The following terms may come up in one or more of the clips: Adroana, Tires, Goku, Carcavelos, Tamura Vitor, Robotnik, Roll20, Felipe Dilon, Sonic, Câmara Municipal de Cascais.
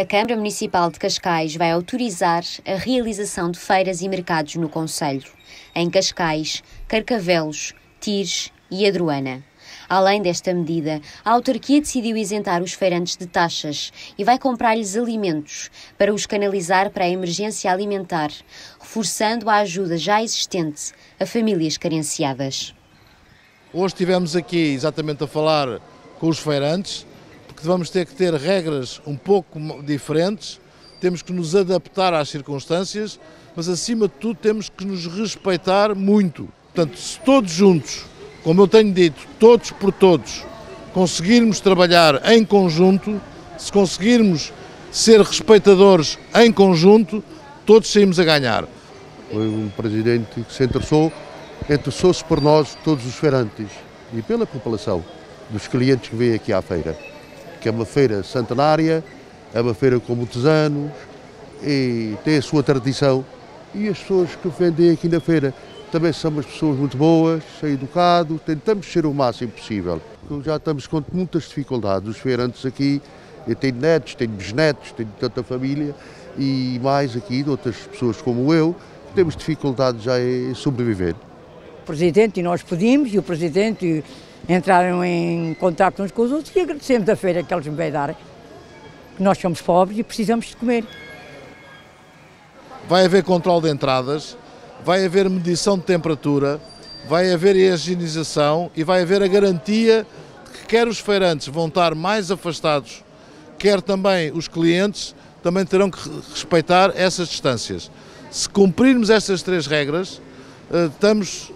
A Câmara Municipal de Cascais vai autorizar a realização de feiras e mercados no concelho, em Cascais, Carcavelos, Tires e Adroana. Além desta medida, a autarquia decidiu isentar os feirantes de taxas e vai comprar-lhes alimentos para os canalizar para a emergência alimentar, reforçando a ajuda já existente a famílias carenciadas. Hoje estivemos aqui exatamente a falar com os feirantes, porque vamos ter que ter regras um pouco diferentes, temos que nos adaptar às circunstâncias, mas acima de tudo temos que nos respeitar muito. Portanto, se todos juntos, como eu tenho dito, todos por todos, conseguirmos trabalhar em conjunto, se conseguirmos ser respeitadores em conjunto, todos saímos a ganhar. Foi um presidente que se interessou-se por nós, todos os feirantes, e pela população, dos clientes que vêm aqui à feira, que é uma feira centenária, é uma feira com muitos anos, e tem a sua tradição, e as pessoas que vendem aqui na feira também são umas pessoas muito boas, são educados, tentamos ser o máximo possível. Já estamos com muitas dificuldades, os feirantes aqui, eu tenho netos, tenho bisnetos, tenho tanta família, e mais aqui de outras pessoas como eu, temos dificuldades já em sobreviver. O Presidente e nós pedimos, e o Presidente entraram em contato uns com os outros e agradecemos a feira que eles nos vêm dar, que nós somos pobres e precisamos de comer. Vai haver controle de entradas, vai haver medição de temperatura, vai haver a higienização e vai haver a garantia de que quer os feirantes vão estar mais afastados, quer também os clientes, também terão que respeitar essas distâncias. Se cumprirmos estas três regras, estamos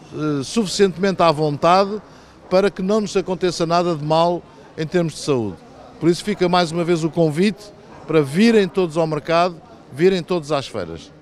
suficientemente à vontade para que não nos aconteça nada de mal em termos de saúde. Por isso fica mais uma vez o convite para virem todos ao mercado, virem todos às feiras.